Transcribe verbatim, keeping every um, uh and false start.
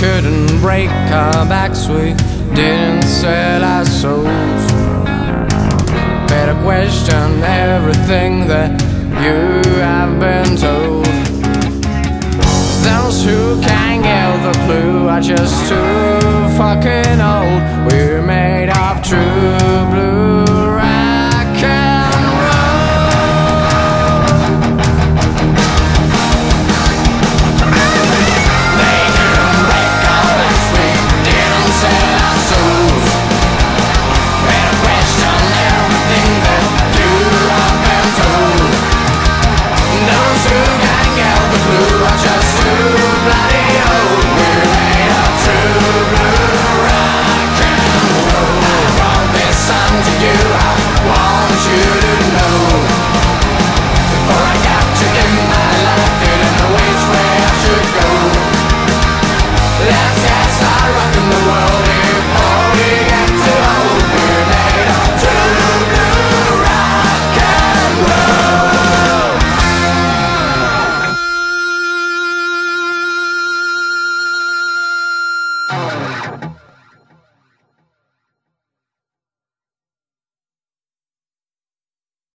couldn't break our backs, we didn't sell our souls. Better question everything that you have been told. Those who can't get the clue are just too fucking old. We're made of true blue.